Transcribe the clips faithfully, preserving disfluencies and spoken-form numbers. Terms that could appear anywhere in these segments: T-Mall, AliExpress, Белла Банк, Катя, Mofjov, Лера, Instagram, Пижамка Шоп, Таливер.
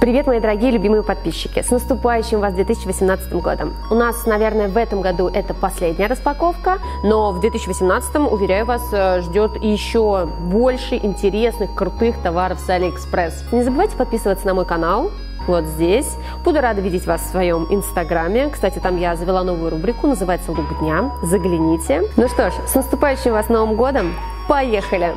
Привет, мои дорогие любимые подписчики! С наступающим вас две тысячи восемнадцатым годом! У нас, наверное, в этом году это последняя распаковка, но в две тысячи восемнадцатом, уверяю вас, ждет еще больше интересных, крутых товаров с AliExpress. Не забывайте подписываться на мой канал вот здесь. Буду рада видеть вас в своем инстаграме. Кстати, там я завела новую рубрику, называется «Лук дня». Загляните. Ну что ж, с наступающим вас Новым годом! Поехали!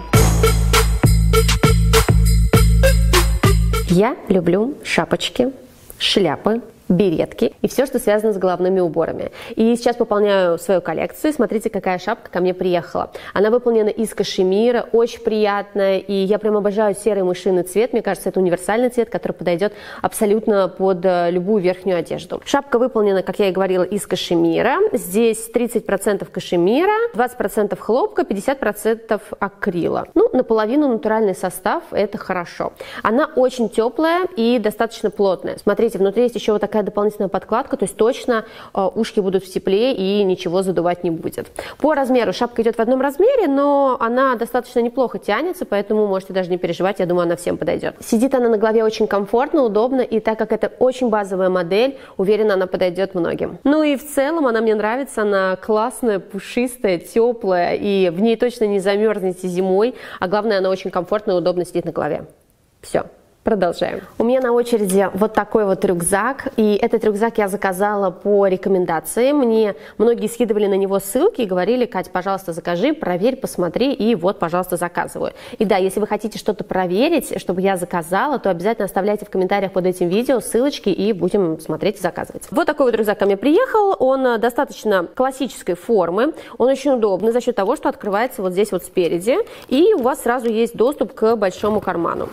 Я люблю шапочки, шляпы, беретки и все, что связано с головными уборами. И сейчас пополняю свою коллекцию. Смотрите, какая шапка ко мне приехала. Она выполнена из кашемира, очень приятная. И я прям обожаю серый мышиный цвет. Мне кажется, это универсальный цвет, который подойдет абсолютно под любую верхнюю одежду. Шапка выполнена, как я и говорила, из кашемира. Здесь тридцать процентов кашемира, двадцать процентов хлопка, пятьдесят процентов акрила. Ну, наполовину натуральный состав, это хорошо. Она очень теплая и достаточно плотная. Смотрите, внутри есть еще вот такая дополнительная подкладка, то есть точно э, ушки будут в тепле и ничего задувать не будет. По размеру шапка идет в одном размере, но она достаточно неплохо тянется, поэтому можете даже не переживать, я думаю, она всем подойдет. Сидит она на голове очень комфортно, удобно, и так как это очень базовая модель, уверена, она подойдет многим. Ну и в целом она мне нравится, она классная, пушистая, теплая, и в ней точно не замерзнете зимой, а главное, она очень комфортно и удобно сидит на голове. Все. Продолжаем. У меня на очереди вот такой вот рюкзак, и этот рюкзак я заказала по рекомендации. Мне многие скидывали на него ссылки и говорили: Кать, пожалуйста, закажи, проверь, посмотри, и вот, пожалуйста, заказываю. И да, если вы хотите что-то проверить, чтобы я заказала, то обязательно оставляйте в комментариях под этим видео ссылочки, и будем смотреть и заказывать. Вот такой вот рюкзак ко мне приехал, он достаточно классической формы, он очень удобный за счет того, что открывается вот здесь вот спереди, и у вас сразу есть доступ к большому карману.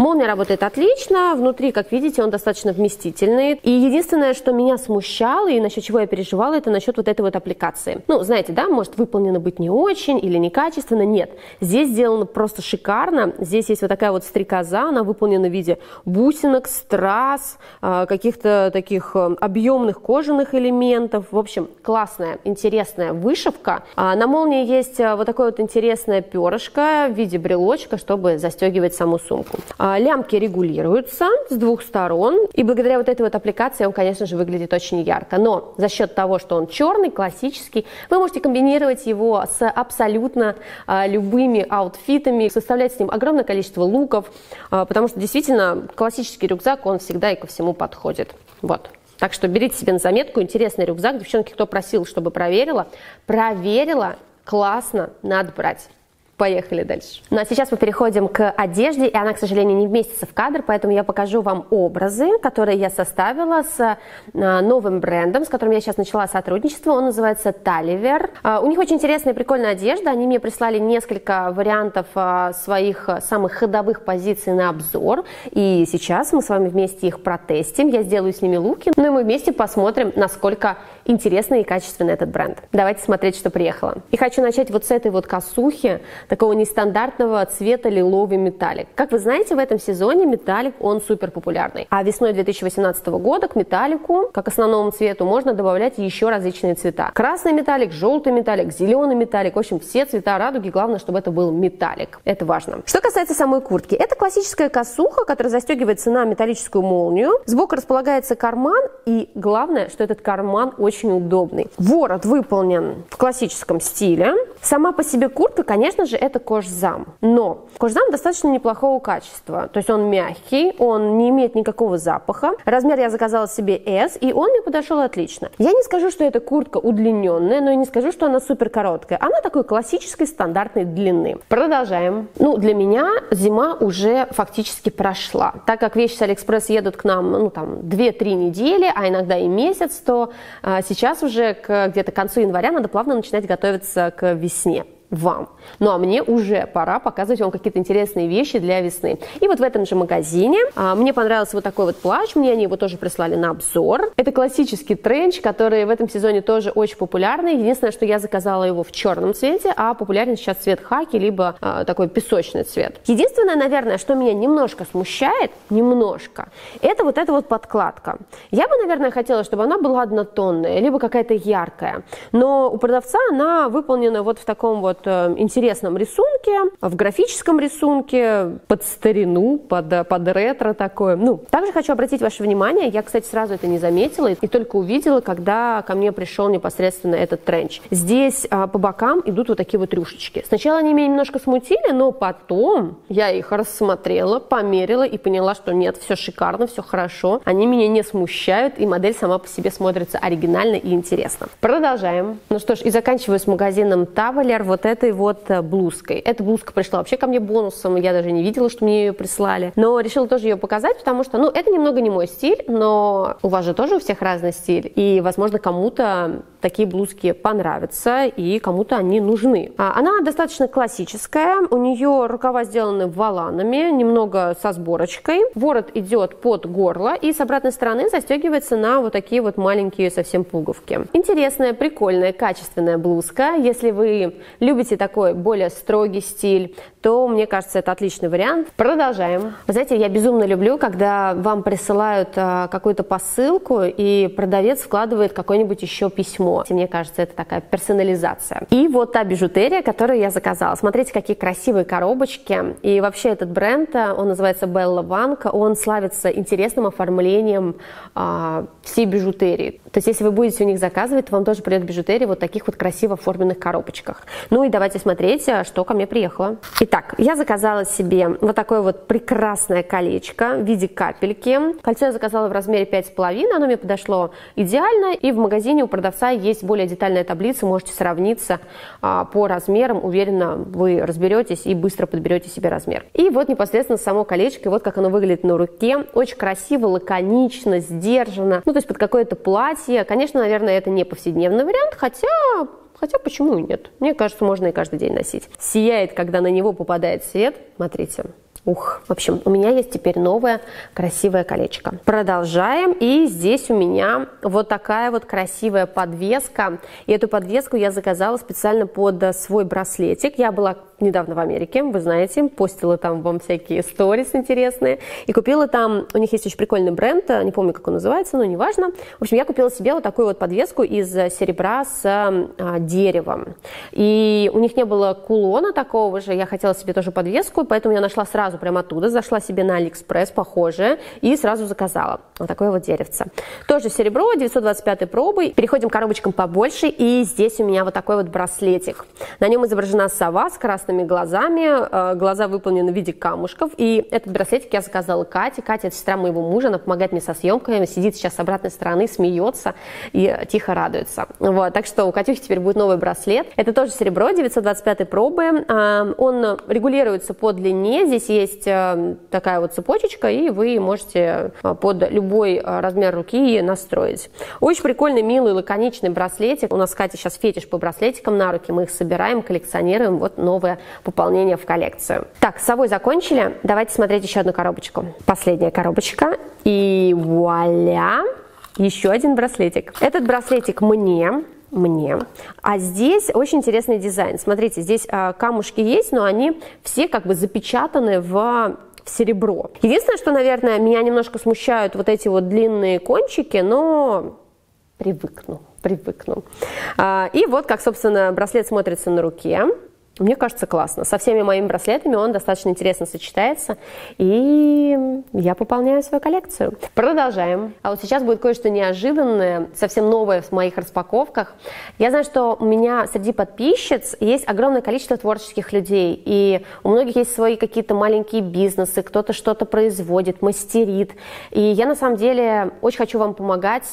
Молния работает отлично, внутри, как видите, он достаточно вместительный. И единственное, что меня смущало и насчет чего я переживала, это насчет вот этой вот аппликации. Ну, знаете, да, может выполнено быть не очень или некачественно, нет. Здесь сделано просто шикарно, здесь есть вот такая вот стрекоза, она выполнена в виде бусинок, страз, каких-то таких объемных кожаных элементов. В общем, классная, интересная вышивка. На молнии есть вот такое вот интересное перышко в виде брелочка, чтобы застегивать саму сумку. Лямки регулируются с двух сторон, и благодаря вот этой вот аппликации он, конечно же, выглядит очень ярко. Но за счет того, что он черный, классический, вы можете комбинировать его с абсолютно а, любыми аутфитами, составлять с ним огромное количество луков, а, потому что действительно классический рюкзак, он всегда и ко всему подходит. Вот. Так что берите себе на заметку, интересный рюкзак. Девчонки, кто просил, чтобы проверила, проверила, классно, надо брать. Поехали дальше. Ну а сейчас мы переходим к одежде, и она, к сожалению, не вместится в кадр, поэтому я покажу вам образы, которые я составила с новым брендом, с которым я сейчас начала сотрудничество. Он называется Таливер. У них очень интересная и прикольная одежда. Они мне прислали несколько вариантов своих самых ходовых позиций на обзор, и сейчас мы с вами вместе их протестим. Я сделаю с ними луки, ну и мы вместе посмотрим, насколько интересный и качественный этот бренд. Давайте смотреть, что приехало. И хочу начать вот с этой вот косухи, такого нестандартного цвета лиловый металлик. Как вы знаете, в этом сезоне металлик, он супер популярный. А весной две тысячи восемнадцатого года к металлику, как основному цвету, можно добавлять еще различные цвета. Красный металлик, желтый металлик, зеленый металлик. В общем, все цвета радуги. Главное, чтобы это был металлик. Это важно. Что касается самой куртки. Это классическая косуха, которая застегивается на металлическую молнию. Сбоку располагается карман. И главное, что этот карман очень удобный. Ворот выполнен в классическом стиле. Сама по себе куртка, конечно же, это кожзам. Но кожзам достаточно неплохого качества. То есть он мягкий, он не имеет никакого запаха. Размер я заказала себе эс, и он мне подошел отлично. Я не скажу, что эта куртка удлиненная, но и не скажу, что она супер короткая. Она такой классической стандартной длины. Продолжаем. Ну, для меня зима уже фактически прошла. Так как вещи с Алиэкспресс едут к нам, ну, там, две-три недели, а иногда и месяц, то а, сейчас уже к, где-то к концу января надо плавно начинать готовиться к весне. Вам. Ну а мне уже пора показывать вам какие-то интересные вещи для весны. И вот в этом же магазине а, мне понравился вот такой вот плащ, мне они его тоже прислали на обзор. Это классический тренч, который в этом сезоне тоже очень популярный. Единственное, что я заказала его в черном цвете, а популярен сейчас цвет хаки, либо а, такой песочный цвет. Единственное, наверное, что меня немножко смущает, немножко, это вот эта вот подкладка. Я бы, наверное, хотела, чтобы она была однотонная, либо какая-то яркая. Но у продавца она выполнена вот в таком вот вот интересном рисунке, в графическом рисунке, под старину, под, под ретро такое. Ну, также хочу обратить ваше внимание, я, кстати, сразу это не заметила и только увидела, когда ко мне пришел непосредственно этот тренч. Здесь а, по бокам идут вот такие вот рюшечки. Сначала они меня немножко смутили, но потом я их рассмотрела, померила и поняла, что нет, все шикарно, все хорошо. Они меня не смущают, и модель сама по себе смотрится оригинально и интересно. Продолжаем. Ну что ж, и заканчиваю с магазином Таливер вот этой вот блузкой. Эта блузка пришла вообще ко мне бонусом, я даже не видела, что мне ее прислали, но решила тоже ее показать, потому что, ну, это немного не мой стиль, но у вас же тоже у всех разный стиль, и, возможно, кому-то такие блузки понравятся, и кому-то они нужны. Она достаточно классическая, у нее рукава сделаны воланами, немного со сборочкой, ворот идет под горло, и с обратной стороны застегивается на вот такие вот маленькие совсем пуговки. Интересная, прикольная, качественная блузка. Если вы любите такой более строгий стиль, то, мне кажется, это отличный вариант. Продолжаем. Вы знаете, я безумно люблю, когда вам присылают а, какую-то посылку, и продавец вкладывает какое-нибудь еще письмо. И мне кажется, это такая персонализация. И вот та бижутерия, которую я заказала. Смотрите, какие красивые коробочки. И вообще этот бренд, он называется Белла Банк, он славится интересным оформлением а, всей бижутерии. То есть, если вы будете у них заказывать, вам тоже придет бижутерия вот таких вот красиво оформленных коробочках. Ну и давайте смотреть, что ко мне приехало. Итак, я заказала себе вот такое вот прекрасное колечко в виде капельки. Кольцо я заказала в размере пять с половиной, оно мне подошло идеально. И в магазине у продавца есть более детальная таблица, можете сравниться а, по размерам. Уверена, вы разберетесь и быстро подберете себе размер. И вот непосредственно само колечко, и вот как оно выглядит на руке. Очень красиво, лаконично, сдержанно. Ну, то есть под какое-то платье. Конечно, наверное, это не повседневный вариант, хотя... Хотя почему и нет? Мне кажется, можно и каждый день носить. Сияет, когда на него попадает свет. Смотрите. Ух. В общем, у меня есть теперь новое красивое колечко. Продолжаем. И здесь у меня вот такая вот красивая подвеска. И эту подвеску я заказала специально под свой браслетик. Я была недавно в Америке, вы знаете, постила там вам всякие сторис интересные. И купила там, у них есть очень прикольный бренд, не помню, как он называется, но неважно. В общем, я купила себе вот такую вот подвеску из серебра с а, деревом. И у них не было кулона такого же, я хотела себе тоже подвеску, поэтому я нашла сразу прямо оттуда, зашла себе на AliExpress, похожее, и сразу заказала. Вот такое вот деревце. Тоже серебро, девятьсот двадцать пятой пробой. Переходим к коробочкам побольше, и здесь у меня вот такой вот браслетик. На нем изображена сова с красными глазами, глаза выполнены в виде камушков, и этот браслетик я заказала Кате. Катя — это сестра моего мужа, она помогает мне со съемками, сидит сейчас с обратной стороны, смеется и тихо радуется. Вот, так что у Катюхи теперь будет новый браслет. Это тоже серебро, девятьсот двадцать пятой пробы. Он регулируется по длине, здесь есть Есть такая вот цепочечка, и вы можете под любой размер руки настроить. Очень прикольный, милый, лаконичный браслетик. У нас, Катя, сейчас фетиш по браслетикам на руки. Мы их собираем, коллекционируем. Вот новое пополнение в коллекцию. Так, с совой закончили. Давайте смотреть еще одну коробочку. Последняя коробочка. И вуаля! Еще один браслетик. Этот браслетик мне... мне. А здесь очень интересный дизайн. Смотрите, здесь а, камушки есть, но они все как бы запечатаны в... в серебро. Единственное, что, наверное, меня немножко смущают вот эти вот длинные кончики, но привыкну, привыкну. А, и вот как, собственно, браслет смотрится на руке. Мне кажется, классно. Со всеми моими браслетами он достаточно интересно сочетается, и я пополняю свою коллекцию. Продолжаем. А вот сейчас будет кое-что неожиданное, совсем новое в моих распаковках. Я знаю, что у меня среди подписчиц есть огромное количество творческих людей, и у многих есть свои какие-то маленькие бизнесы, кто-то что-то производит, мастерит. И я на самом деле очень хочу вам помогать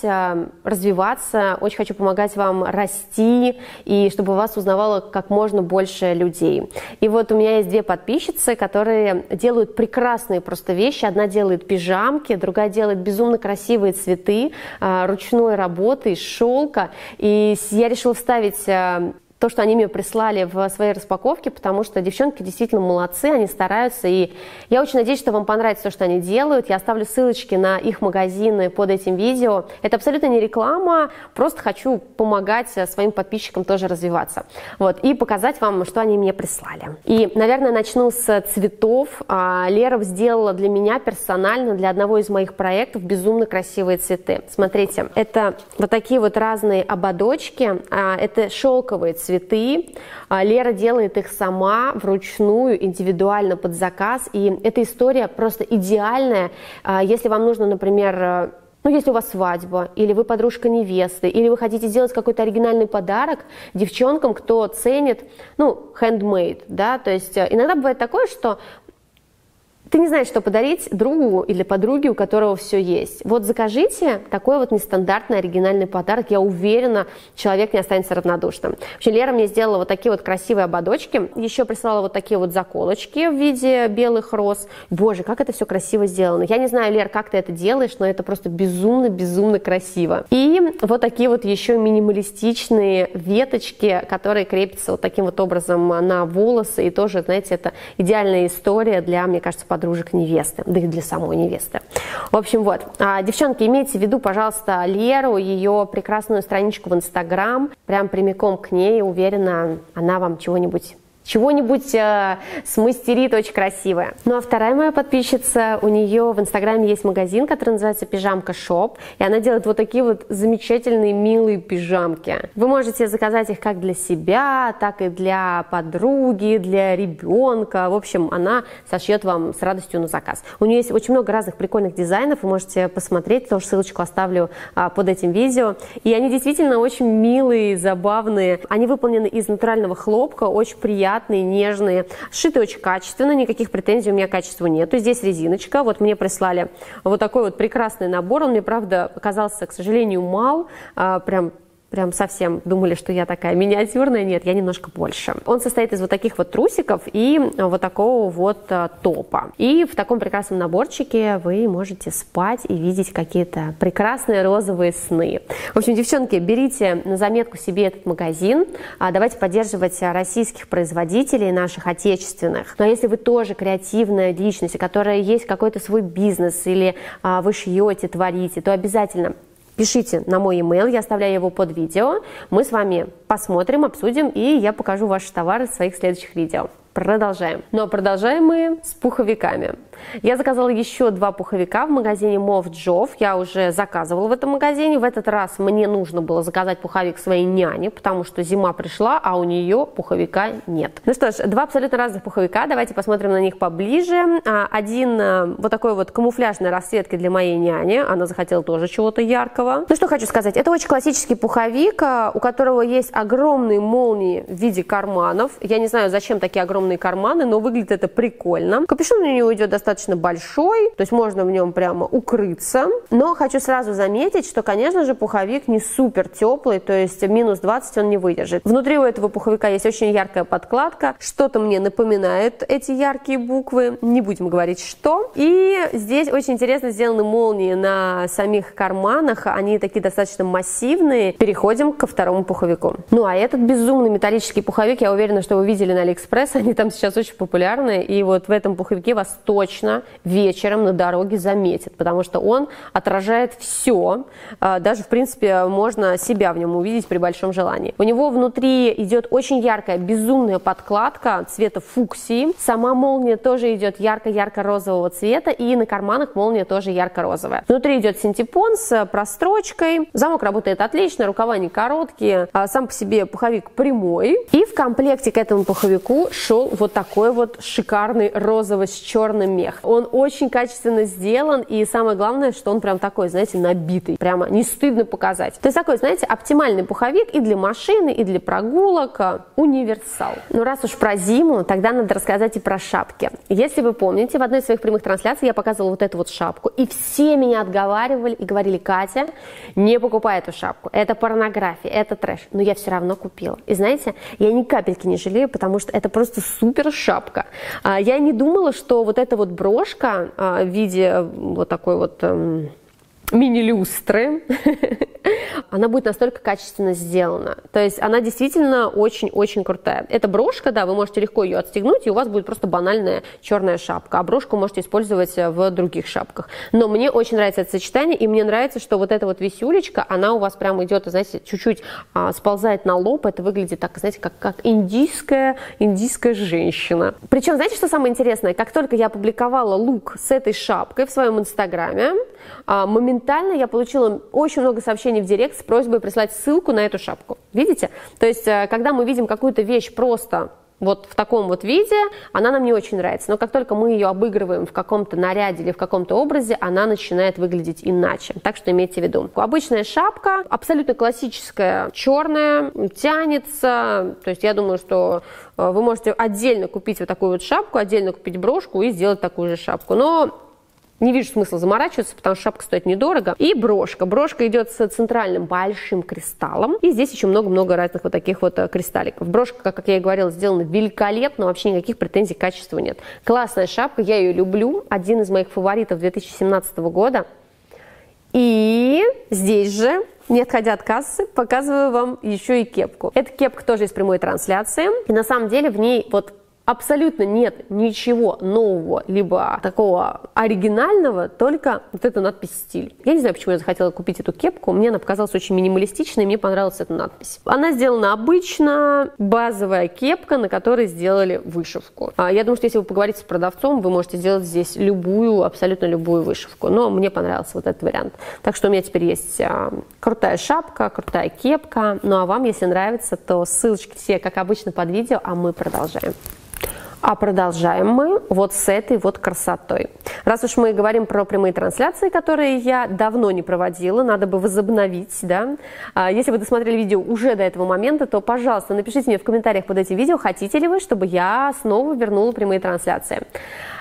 развиваться, очень хочу помогать вам расти, и чтобы вас узнавало как можно больше людей. И вот у меня есть две подписчицы, которые делают прекрасные просто вещи. Одна делает пижамки, другая делает безумно красивые цветы ручной работы из шелка. И я решила вставить то, что они мне прислали, в своей распаковке, потому что девчонки действительно молодцы, они стараются, и я очень надеюсь, что вам понравится то, что они делают. Я оставлю ссылочки на их магазины под этим видео. Это абсолютно не реклама, просто хочу помогать своим подписчикам тоже развиваться. Вот, и показать вам, что они мне прислали. И, наверное, начну с цветов. Лера сделала для меня персонально, для одного из моих проектов, безумно красивые цветы. Смотрите, это вот такие вот разные ободочки, это шелковые цветы. цветы. Лера делает их сама, вручную, индивидуально под заказ. И эта история просто идеальная. Если вам нужно, например, ну, если у вас свадьба, или вы подружка невесты, или вы хотите сделать какой-то оригинальный подарок девчонкам, кто ценит, ну, handmade, да, то есть иногда бывает такое, что ты не знаешь, что подарить другу или подруге, у которого все есть. Вот закажите такой вот нестандартный оригинальный подарок. Я уверена, человек не останется равнодушным. Вообще, Лера мне сделала вот такие вот красивые ободочки. Еще прислала вот такие вот заколочки в виде белых роз. Боже, как это все красиво сделано. Я не знаю, Лер, как ты это делаешь, но это просто безумно-безумно красиво. И вот такие вот еще минималистичные веточки, которые крепятся вот таким вот образом на волосы. И тоже, знаете, это идеальная история для, мне кажется, подружек невесты, да и для самой невесты. В общем, вот. Девчонки, имейте в виду, пожалуйста, Леру, ее прекрасную страничку в Инстаграм, прям прямиком к ней, уверена, она вам чего-нибудь чего-нибудь э, смастерит очень красивое. Ну а вторая моя подписчица, у нее в Инстаграме есть магазин, который называется Пижамка Шоп, и она делает вот такие вот замечательные, милые пижамки. Вы можете заказать их как для себя, так и для подруги, для ребенка. В общем, она сошьет вам с радостью на заказ. У нее есть очень много разных прикольных дизайнов, вы можете посмотреть, тоже ссылочку оставлю а, под этим видео. И они действительно очень милые, забавные. Они выполнены из натурального хлопка, очень приятные, нежные, сшиты очень качественно, никаких претензий у меня к качеству нету. Здесь резиночка, вот мне прислали вот такой вот прекрасный набор, он мне, правда, оказался, к сожалению, мал, а, прям Прям совсем думали, что я такая миниатюрная. Нет, я немножко больше. Он состоит из вот таких вот трусиков и вот такого вот топа. И в таком прекрасном наборчике вы можете спать и видеть какие-то прекрасные розовые сны. В общем, девчонки, берите на заметку себе этот магазин. Давайте поддерживать российских производителей, наших отечественных. Но если вы тоже креативная личность, у которой есть какой-то свой бизнес, или вы шьете, творите, то обязательно пишите на мой e-mail, я оставляю его под видео. Мы с вами посмотрим, обсудим, и я покажу ваши товары в своих следующих видео. Продолжаем. Но продолжаем мы с пуховиками. Я заказала еще два пуховика в магазине Mofjov. Я уже заказывала в этом магазине. В этот раз мне нужно было заказать пуховик своей няне, потому что зима пришла, а у нее пуховика нет. Ну что ж, два абсолютно разных пуховика. Давайте посмотрим на них поближе. Один вот такой вот камуфляжной расцветки для моей няни. Она захотела тоже чего-то яркого. Ну что хочу сказать. Это очень классический пуховик, у которого есть огромные молнии в виде карманов. Я не знаю, зачем такие огромные карманы, но выглядит это прикольно. Капюшон у него идет достаточно большой, то есть можно в нем прямо укрыться. Но хочу сразу заметить, что, конечно же, пуховик не супер теплый, то есть минус двадцать он не выдержит. Внутри у этого пуховика есть очень яркая подкладка, что-то мне напоминает эти яркие буквы, не будем говорить что. И здесь очень интересно сделаны молнии на самих карманах, они такие достаточно массивные. Переходим ко второму пуховику. Ну а этот безумный металлический пуховик, я уверена, что вы видели на AliExpress, они там сейчас очень популярны, и вот в этом пуховике вас точно вечером на дороге заметят, потому что он отражает все, даже, в принципе, можно себя в нем увидеть при большом желании. У него внутри идет очень яркая, безумная подкладка цвета фуксии, сама молния тоже идет ярко-ярко-розового цвета, и на карманах молния тоже ярко-розовая. Внутри идет синтепон с прострочкой, замок работает отлично, рукава не короткие, сам по себе пуховик прямой, и в комплекте к этому пуховику шел вот такой вот шикарный розовый с черным мех. Он очень качественно сделан, и самое главное, что он прям такой, знаете, набитый. Прямо не стыдно показать. То есть такой, знаете, оптимальный пуховик и для машины, и для прогулок. Универсал. Ну раз уж про зиму, тогда надо рассказать и про шапки. Если вы помните, в одной из своих прямых трансляций я показывала вот эту вот шапку, и все меня отговаривали и говорили: Катя, не покупай эту шапку. Это порнография, это трэш. Но я все равно купила. И знаете, я ни капельки не жалею, потому что это просто супер шапка. Я не думала, что вот эта вот брошка в виде вот такой вот мини-люстры, она будет настолько качественно сделана. То есть она действительно очень-очень крутая. Это брошка, да, вы можете легко ее отстегнуть, и у вас будет просто банальная черная шапка. А брошку можете использовать в других шапках. Но мне очень нравится это сочетание, и мне нравится, что вот эта вот висюлечка, она у вас прямо идет, знаете, чуть-чуть а, сползает на лоб. Это выглядит так, знаете, как, как индийская, индийская женщина. Причем, знаете, что самое интересное? Как только я опубликовала лук с этой шапкой в своем Инстаграме, а, моментально я получила очень много сообщений в директ с просьбой прислать ссылку на эту шапку. Видите? То есть, когда мы видим какую-то вещь просто вот в таком вот виде, она нам не очень нравится. Но как только мы ее обыгрываем в каком-то наряде или в каком-то образе, она начинает выглядеть иначе. Так что имейте в виду. Обычная шапка, абсолютно классическая, черная, тянется. То есть я думаю, что вы можете отдельно купить вот такую вот шапку, отдельно купить брошку и сделать такую же шапку. Но не вижу смысла заморачиваться, потому что шапка стоит недорого. И брошка. Брошка идет с центральным большим кристаллом. И здесь еще много-много разных вот таких вот кристалликов. Брошка, как я и говорила, сделана великолепно. Вообще никаких претензий к качеству нет. Классная шапка, я ее люблю. Один из моих фаворитов две тысячи семнадцатого года. И здесь же, не отходя от кассы, показываю вам еще и кепку. Эта кепка тоже из прямой трансляции. И на самом деле в ней вот абсолютно нет ничего нового, либо такого оригинального, только вот эта надпись «Стиль». Я не знаю, почему я захотела купить эту кепку. Мне она показалась очень минималистичной, и мне понравилась эта надпись. Она сделана обычно, базовая кепка, на которой сделали вышивку. Я думаю, что если вы поговорите с продавцом, вы можете сделать здесь любую, абсолютно любую вышивку. Но мне понравился вот этот вариант. Так что у меня теперь есть крутая шапка, крутая кепка. Ну а вам, если нравится, то ссылочки все, как обычно, под видео, а мы продолжаем. А продолжаем мы вот с этой вот красотой. Раз уж мы говорим про прямые трансляции, которые я давно не проводила, надо бы возобновить, да. Если вы досмотрели видео уже до этого момента, то, пожалуйста, напишите мне в комментариях под этим видео, хотите ли вы, чтобы я снова вернула прямые трансляции.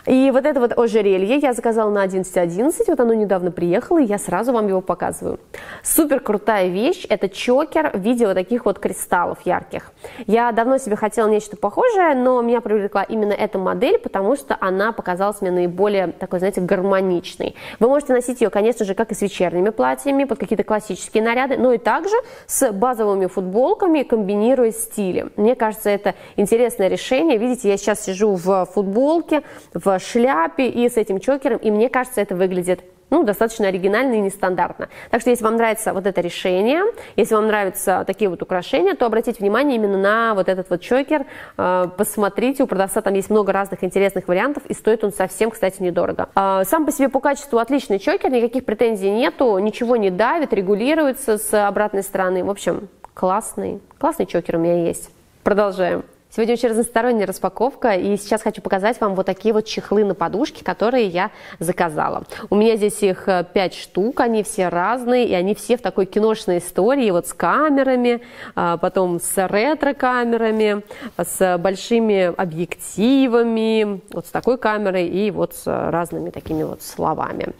И вот это вот ожерелье я заказала на одиннадцать одиннадцать, вот оно недавно приехало, и я сразу вам его показываю. Супер крутая вещь, это чокер в виде вот таких вот кристаллов ярких. Я давно себе хотела нечто похожее, но меня привлекла именно эта модель, потому что она показалась мне наиболее такой, знаете, гармоничной. Вы можете носить ее, конечно же, как и с вечерними платьями, под какие-то классические наряды, но и также с базовыми футболками, комбинируя стили. Мне кажется, это интересное решение. Видите, я сейчас сижу в футболке, в шляпе и с этим чокером, и мне кажется, это выглядит, ну, достаточно оригинально и нестандартно. Так что, если вам нравится вот это решение, если вам нравятся такие вот украшения, то обратите внимание именно на вот этот вот чокер. Посмотрите, у продавца там есть много разных интересных вариантов, и стоит он совсем, кстати, недорого. Сам по себе по качеству отличный чокер, никаких претензий нету, ничего не давит, регулируется с обратной стороны. В общем, классный, классный чокер у меня есть. Продолжаем. Сегодня очень разносторонняя распаковка, и сейчас хочу показать вам вот такие вот чехлы на подушке, которые я заказала. У меня здесь их пять штук, они все разные, и они все в такой киношной истории, вот с камерами, потом с ретро-камерами, с большими объективами, вот с такой камерой и вот с разными такими вот словами.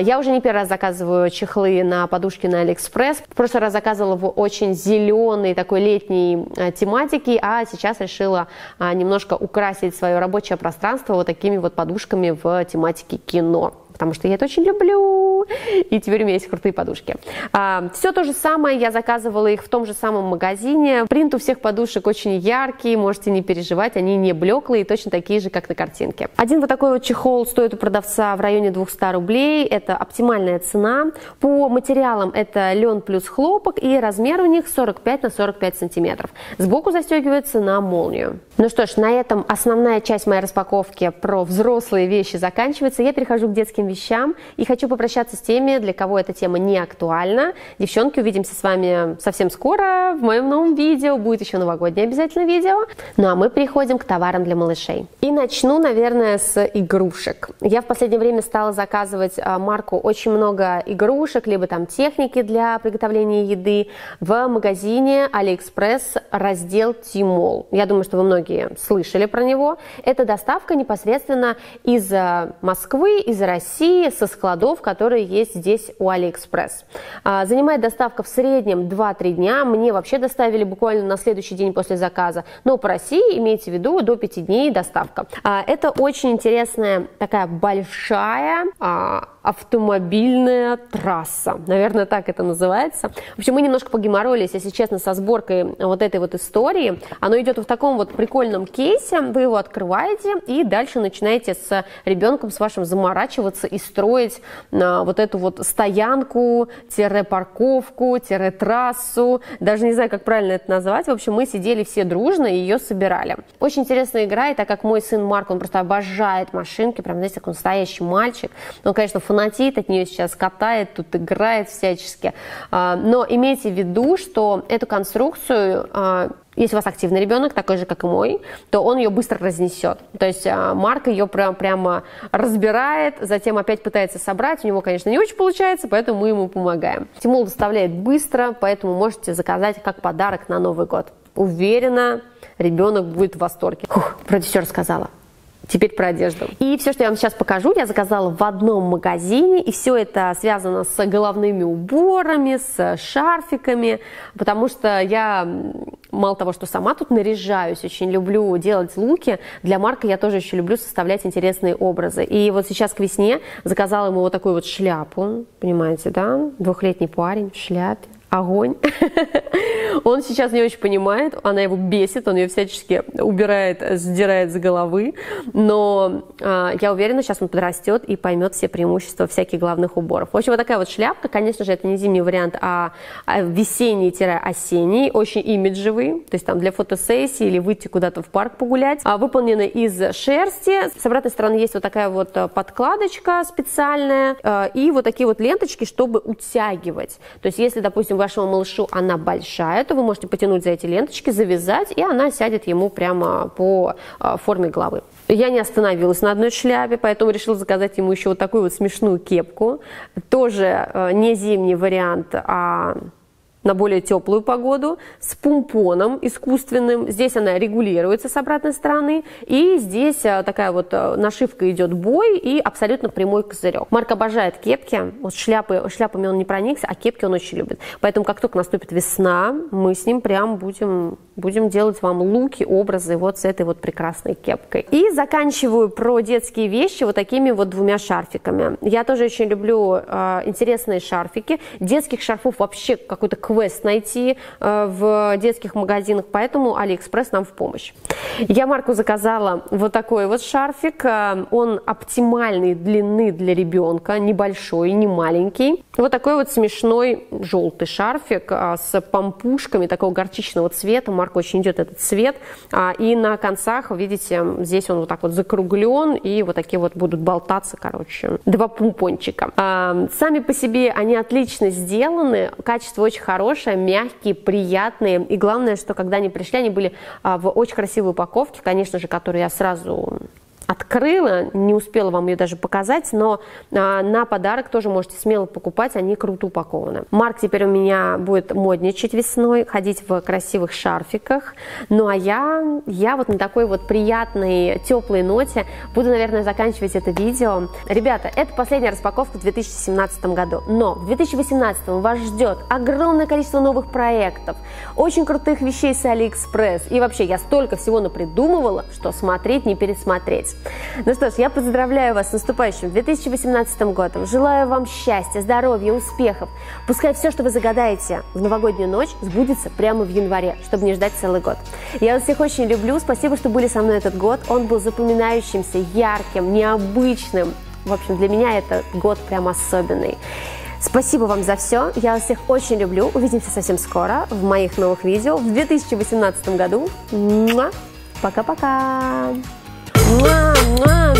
Я уже не первый раз заказываю чехлы на подушке на AliExpress. В прошлый раз заказывала в очень зеленой такой летней тематике, а сейчас решила а, немножко украсить свое рабочее пространство вот такими вот подушками в тематике кино, потому что я это очень люблю, и теперь у меня есть крутые подушки. А, все то же самое, я заказывала их в том же самом магазине. Принт у всех подушек очень яркий, можете не переживать, они не блеклые, точно такие же, как на картинке. Один вот такой вот чехол стоит у продавца в районе двухсот рублей, это оптимальная цена. По материалам это лен плюс хлопок, и размер у них сорок пять на сорок пять сантиметров. Сбоку застегивается на молнию. Ну что ж, на этом основная часть моей распаковки про взрослые вещи заканчивается. Я перехожу к детским вещам и хочу попрощаться с теми, для кого эта тема не актуальна. Девчонки, увидимся с вами совсем скоро в моем новом видео. Будет еще новогоднее обязательно видео. Ну а мы переходим к товарам для малышей. И начну, наверное, с игрушек. Я в последнее время стала заказывать марку очень много игрушек, либо там техники для приготовления еды в магазине AliExpress, раздел T-Mall. Я думаю, что вы многие слышали про него. Это доставка непосредственно из Москвы, из России, со складов, которые есть здесь у AliExpress. Занимает доставка в среднем два-три дня. Мне вообще доставили буквально на следующий день после заказа. Но по России, имейте в виду, до пяти дней доставка. Это очень интересная такая большая автомобильная трасса. Наверное, так это называется. В общем, мы немножко погеморролились, если честно, со сборкой вот этой вот истории. Оно идет в таком вот прикольном кейсе. Вы его открываете и дальше начинаете с ребенком, с вашим заморачиваться и строить а, вот эту вот стоянку, тире-парковку, тире-трассу. Даже не знаю, как правильно это назвать. В общем, мы сидели все дружно и ее собирали. Очень интересная игра, и так как мой сын Марк, он просто обожает машинки, прям, знаете, такой настоящий мальчик. Он, конечно, фанатеет от нее сейчас, катает, тут играет всячески. Но имейте в виду, что эту конструкцию... Если у вас активный ребенок, такой же, как и мой, то он ее быстро разнесет. То есть Марк ее прям, прямо разбирает, затем опять пытается собрать. У него, конечно, не очень получается, поэтому мы ему помогаем. T-Mall доставляет быстро, поэтому можете заказать как подарок на Новый год. Уверена, ребенок будет в восторге. Фух, вроде все рассказала. Теперь про одежду. И все, что я вам сейчас покажу, я заказала в одном магазине. И все это связано с головными уборами, с шарфиками. Потому что я, мало того, что сама тут наряжаюсь, очень люблю делать луки. Для Марка я тоже еще люблю составлять интересные образы. И вот сейчас к весне заказала ему вот такую вот шляпу. Понимаете, да? Двухлетний парень в шляпе. Огонь. Он сейчас не очень понимает, она его бесит, он ее всячески убирает, сдирает с головы, но э, я уверена, сейчас он подрастет и поймет все преимущества всяких головных уборов. В общем, вот такая вот шляпка, конечно же, это не зимний вариант, а весенний-осенний, очень имиджевый, то есть там для фотосессии или выйти куда-то в парк погулять, а выполнены из шерсти. С обратной стороны есть вот такая вот подкладочка специальная э, и вот такие вот ленточки, чтобы утягивать. То есть, если, допустим, вашему малышу она большая, то вы можете потянуть за эти ленточки, завязать, и она сядет ему прямо по форме головы. Я не остановилась на одной шляпе, поэтому решила заказать ему еще вот такую вот смешную кепку. Тоже не зимний вариант, а на более теплую погоду, с помпоном искусственным. Здесь она регулируется с обратной стороны. И здесь такая вот нашивка идет бой и абсолютно прямой козырек. Марк обожает кепки. Вот шляпы, шляпами он не проникся, а кепки он очень любит. Поэтому, как только наступит весна, мы с ним прям будем, будем делать вам луки, образы вот с этой вот прекрасной кепкой. И заканчиваю про детские вещи вот такими вот двумя шарфиками. Я тоже очень люблю э, интересные шарфики. Детских шарфов вообще какой-то квест найти в детских магазинах, поэтому AliExpress нам в помощь. Я Марку заказала вот такой вот шарфик. Он оптимальной длины для ребенка, небольшой, не маленький. Вот такой вот смешной желтый шарфик с помпушками такого горчичного цвета. Марку очень идет этот цвет. И на концах, видите, здесь он вот так вот закруглен, и вот такие вот будут болтаться, короче, два помпончика. Сами по себе они отлично сделаны, качество очень хорошее. Хорошие, мягкие, приятные. И главное, что когда они пришли, они были в очень красивой упаковке, конечно же, которую я сразу открыла, не успела вам ее даже показать, но на подарок тоже можете смело покупать, они круто упакованы. Марк теперь у меня будет модничать весной, ходить в красивых шарфиках. Ну а я, я вот на такой вот приятной, теплой ноте буду, наверное, заканчивать это видео. Ребята, это последняя распаковка в две тысячи семнадцатом году, но в две тысячи восемнадцатом вас ждет огромное количество новых проектов, очень крутых вещей с AliExpress, и вообще я столько всего напридумывала, что смотреть не пересмотреть. Ну что ж, я поздравляю вас с наступающим две тысячи восемнадцатым годом. Желаю вам счастья, здоровья, успехов. Пускай все, что вы загадаете в новогоднюю ночь, сбудется прямо в январе, чтобы не ждать целый год. Я вас всех очень люблю. Спасибо, что были со мной этот год. Он был запоминающимся, ярким, необычным. В общем, для меня этот год прям особенный. Спасибо вам за все. Я вас всех очень люблю. Увидимся совсем скоро в моих новых видео в две тысячи восемнадцатом году. Пока-пока! Мам, мам.